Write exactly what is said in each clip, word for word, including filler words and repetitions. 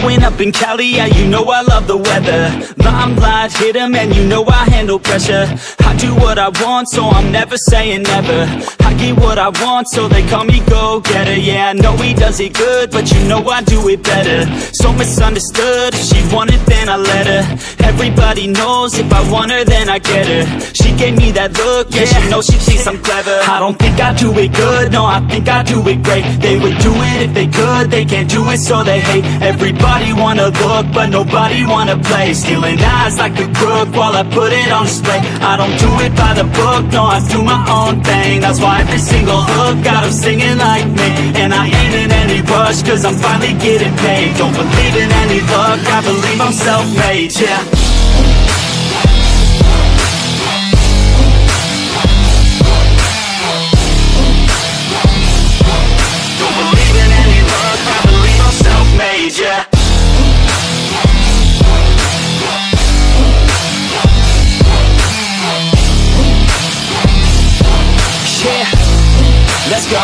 Growing up in Cali, yeah, you know I love the weather. Limelight, hit 'em, and you know I handle pressure. I do what I want, so I'm never saying never. I get what I want, so they call me go-getter. Yeah, I know he does it good, but you know I do it better. So misunderstood, if she wanted then I let her. Everybody knows, if I want her then I get her. She gave me that look, yeah, she knows she thinks I'm clever. I don't think I do it good, no, I think I do it great. They would do it if they could, they can't do it so they hate. Everybody wanna look, but nobody wanna play. Stealing eyes like a crook, while I put it on display. I don't do it by the book, no, I do my own thing. That's why every single hook got them singing like me. And I ain't in any rush, cause I'm finally getting paid. Don't believe in any luck, I believe I'm self-made, yeah. Don't believe in any luck, I believe I'm self-made, yeah. Let's go.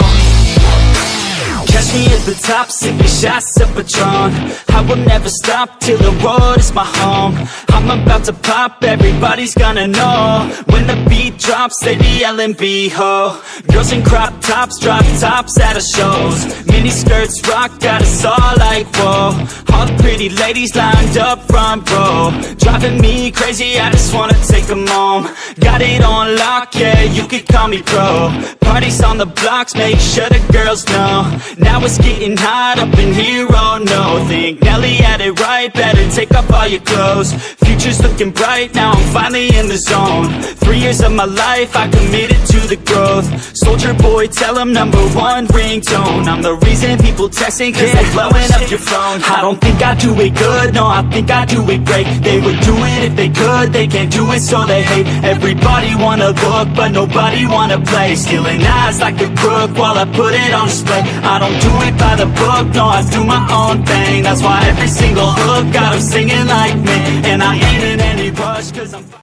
Catch me at the top, sipping shots of Patron. I will never stop till the road is my home. I'm about to pop, everybody's gonna know. When the beat drops, they be yelling B-ho. Girls in crop tops, drop tops at our shows. Mini skirts rock, got us all like whoa. All the pretty ladies lined up front row. Driving me crazy, I just wanna take them home. Got it on lock, yeah, you could call me pro. Parties on the blocks, make sure the girls know. Now it's getting hot up in here, oh no. Think Nelly had it right, better take off all your clothes. Future's looking bright, now I'm finally in the zone. Three years of my life, I committed to the growth. Soldier boy, tell him number one ringtone. I'm the reason people texting, cause yeah, they blowing up your phone. I don't think I do it good, no, I think I do it great. They would do it if they could, they can't do it so they hate. Everybody wanna look, but nobody wanna play. Stealing eyes like a crook, while I put it on display. I don't do it by the book, no, I do my own thing. That's why every single hook got them singing like me. And I ain't in any rush, cause I'm